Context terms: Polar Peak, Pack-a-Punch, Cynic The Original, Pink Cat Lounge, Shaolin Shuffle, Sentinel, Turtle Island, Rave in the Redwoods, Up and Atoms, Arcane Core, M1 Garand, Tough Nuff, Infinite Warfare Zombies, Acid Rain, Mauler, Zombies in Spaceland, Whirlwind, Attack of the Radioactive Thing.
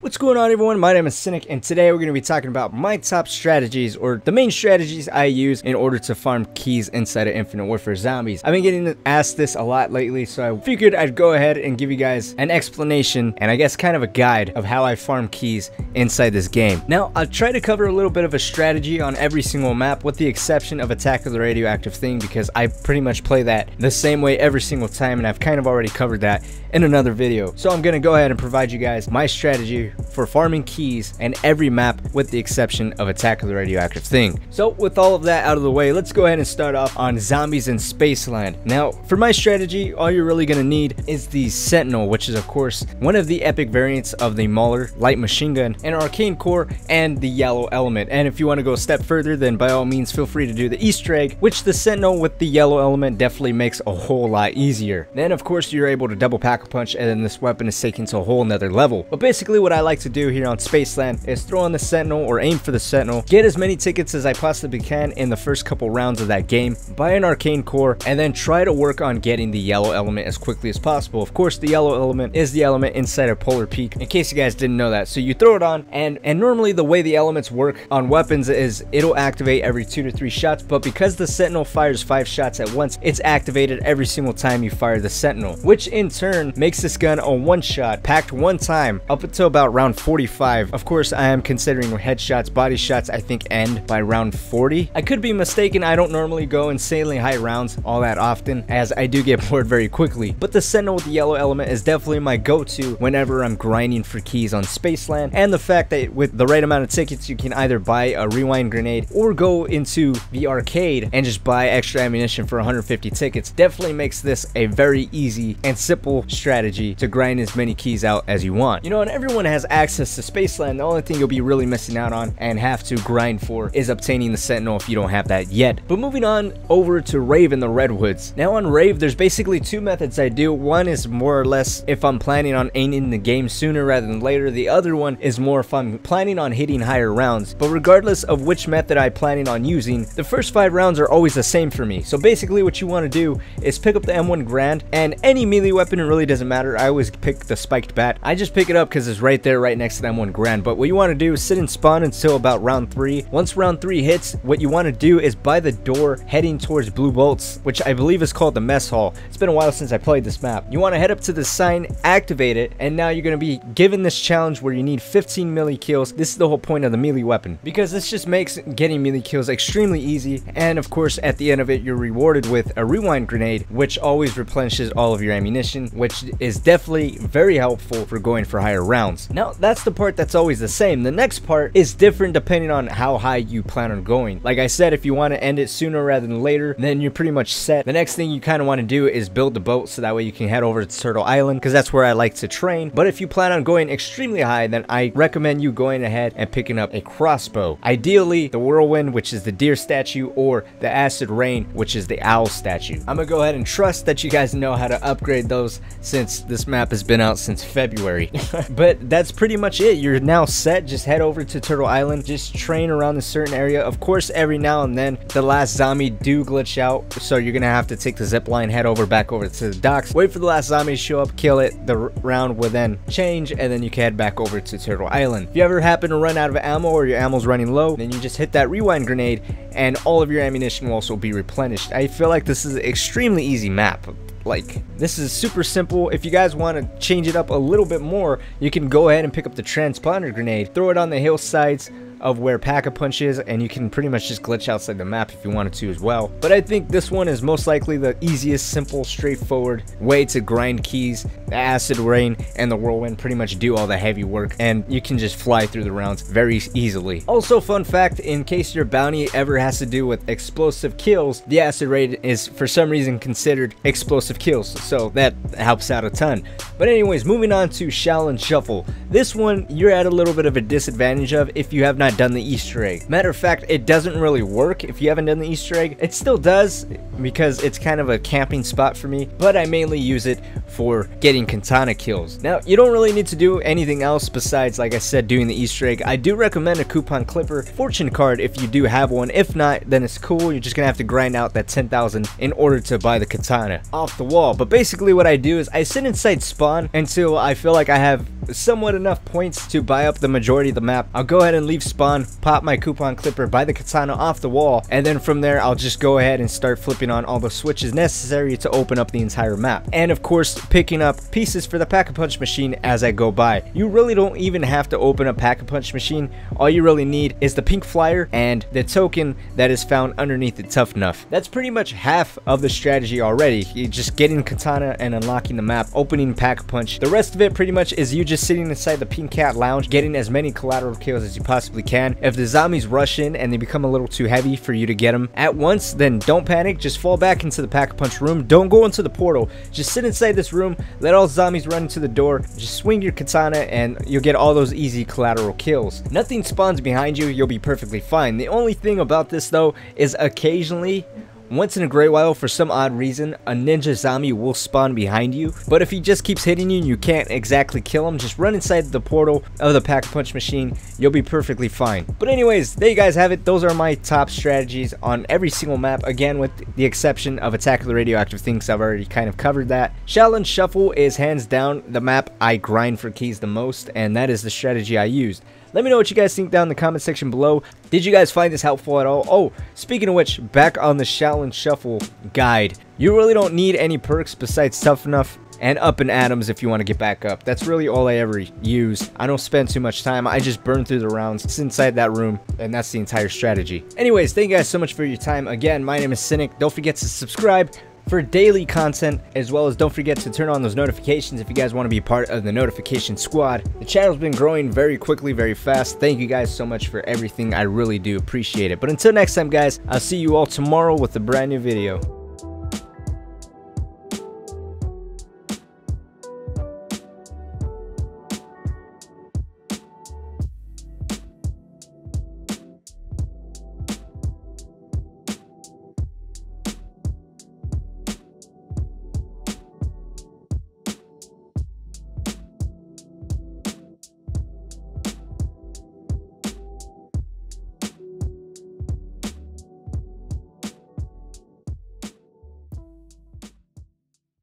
What's going on, everyone? My name is Cynic, and today we're going to be talking about my top strategies, or the main strategies I use in order to farm keys inside of Infinite Warfare Zombies. I've been getting asked this a lot lately, so I figured I'd go ahead and give you guys an explanation and I guess kind of a guide of how I farm keys inside this game. Now, I'll try to cover a little bit of a strategy on every single map, with the exception of Attack of the Radioactive Thing, because I pretty much play that the same way every single time, and I've kind of already covered that in another video. So I'm going to go ahead and provide you guys my strategy for farming keys and every map, with the exception of Attack of the Radioactive Thing. So with all of that out of the way, let's go ahead and start off on Zombies in Spaceland. Now, for my strategy, all you're really going to need is the Sentinel, which is of course one of the epic variants of the Mauler, light machine gun, an Arcane Core, and the yellow element. And if you want to go a step further, then by all means feel free to do the Easter egg, which the Sentinel with the yellow element definitely makes a whole lot easier. Then of course you're able to double pack a punch, and then this weapon is taken to a whole nother level. But basically what I like to do here on Spaceland is throw on the Sentinel, or aim for the Sentinel, get as many tickets as I possibly can in the first couple rounds of that game, buy an Arcane Core, and then try to work on getting the yellow element as quickly as possible. Of course, the yellow element is the element inside of Polar Peak, in case you guys didn't know that. So you throw it on, and normally the way the elements work on weapons is it'll activate every 2 to 3 shots, but because the Sentinel fires 5 shots at once, it's activated every single time you fire the Sentinel, which in turn makes this gun a one shot, packed one time up until about round 45. Of course, I am considering headshots. Body shots, I think, end by round 40. I could be mistaken. I don't normally go insanely high rounds all that often, as I do get bored very quickly. But the Sentinel with the yellow element is definitely my go-to whenever I'm grinding for keys on Spaceland. And the fact that with the right amount of tickets, you can either buy a rewind grenade or go into the arcade and just buy extra ammunition for 150 tickets. Definitely makes this a very easy and simple strategy to grind as many keys out as you want. You know, and everyone has access to Spaceland. The only thing you'll be really missing out on and have to grind for is obtaining the Sentinel if you don't have that yet. But moving on over to Rave in the Redwoods. Now on Rave, there's basically 2 methods I do. One is more or less if I'm planning on ending the game sooner rather than later. The other one is more if I'm planning on hitting higher rounds. But regardless of which method I'm planning on using, the first 5 rounds are always the same for me. So basically what you want to do is pick up the M1 Garand, and any melee weapon, it really doesn't matter. I always pick the spiked bat. I just pick it up because it's right there, right next to the M1 Garand. But what you want to do is sit and spawn until about round 3. Once round 3 hits, what you want to do is by the door heading towards Blue Bolts, which I believe is called the mess hall. It's been a while since I played this map. You want to head up to the sign, activate it, and now you're going to be given this challenge where you need 15 melee kills. This is the whole point of the melee weapon, because this just makes getting melee kills extremely easy. And of course, at the end of it, you're rewarded with a rewind grenade, which always replenishes all of your ammunition, which is definitely very helpful for going for higher rounds. Now, that's the part that's always the same. The next part is different depending on how high you plan on going. Like I said, if you want to end it sooner rather than later, then you're pretty much set. The next thing you kind of want to do is build the boat, so that way you can head over to Turtle Island, because that's where I like to train. But if you plan on going extremely high, then I recommend you going ahead and picking up a crossbow. Ideally, the Whirlwind, which is the deer statue, or the Acid Rain, which is the owl statue. I'm going to go ahead and trust that you guys know how to upgrade those, since this map has been out since February. But that's pretty much it. You're now set. Just head over to Turtle Island, just train around a certain area. Of course, every now and then the last zombie do glitch out, so you're gonna have to take the zip line, head over back over to the docks, wait for the last zombie to show up, kill it. The round will then change, and then you can head back over to Turtle Island. If you ever happen to run out of ammo, or your ammo's running low, then you just hit that rewind grenade and all of your ammunition will also be replenished. I feel like this is an extremely easy map. Like, this is super simple. If you guys want to change it up a little bit more, you can go ahead and pick up the transponder grenade, throw it on the hillsides of where Pack-a-Punch is, and you can pretty much just glitch outside the map if you wanted to as well. But I think this one is most likely the easiest, simple, straightforward way to grind keys. The Acid Rain and the Whirlwind pretty much do all the heavy work, and you can just fly through the rounds very easily. Also, fun fact, in case your bounty ever has to do with explosive kills, the Acid Rain is for some reason considered explosive kills, so that helps out a ton. But anyways, moving on to Shaolin Shuffle. This one, you're at a little bit of a disadvantage of if you have not done the Easter egg. Matter of fact, it doesn't really work if you haven't done the Easter egg. It still does, because it's kind of a camping spot for me, but I mainly use it for getting katana kills. Now, you don't really need to do anything else besides, like I said, doing the Easter egg. I do recommend a coupon clipper, fortune card, if you do have one. If not, then it's cool. You're just gonna have to grind out that 10,000 in order to buy the katana off the wall. But basically what I do is I sit inside spawn until I feel like I have somewhat enough points to buy up the majority of the map, I'll go ahead and leave spawn, pop my coupon clipper, buy the katana off the wall, and then from there I'll just go ahead and start flipping on all the switches necessary to open up the entire map, and of course picking up pieces for the pack-a-punch machine as I go by. You really don't even have to open a pack-a-punch machine. All you really need is the pink flyer and the token that is found underneath the Tough Nuff. That's pretty much half of the strategy already. You just getting katana and unlocking the map, opening pack-a-punch. The rest of it pretty much is you just sitting inside the Pink Cat Lounge, getting as many collateral kills as you possibly can. If the zombies rush in and they become a little too heavy for you to get them at once, then don't panic. Just fall back into the pack-a-punch room. Don't go into the portal. Just sit inside this room. Let all zombies run into the door. Just swing your katana and you'll get all those easy collateral kills. Nothing spawns behind you. You'll be perfectly fine. The only thing about this though is occasionally, once in a great while, for some odd reason, a ninja zombie will spawn behind you. But if he just keeps hitting you and you can't exactly kill him, just run inside the portal of the pack-a-punch machine. You'll be perfectly fine. But anyways, there you guys have it. Those are my top strategies on every single map. Again, with the exception of Attack of the Radioactive Thing, I've already kind of covered that. Shaolin Shuffle is hands down the map I grind for keys the most, and that is the strategy I used. Let me know what you guys think down in the comment section below. Did you guys find this helpful at all? Oh, speaking of which, back on the Shaolin Shuffle guide, you really don't need any perks besides Tough Nuff and Up and Atoms if you want to get back up. That's really all I ever use. I don't spend too much time. I just burn through the rounds. It's inside that room, and that's the entire strategy. Anyways, thank you guys so much for your time. Again, my name is Cynic. Don't forget to subscribe for daily content, as well as don't forget to turn on those notifications if you guys want to be part of the notification squad. The channel's been growing very quickly, very fast. Thank you guys so much for everything. I really do appreciate it. But until next time guys, I'll see you all tomorrow with a brand new video.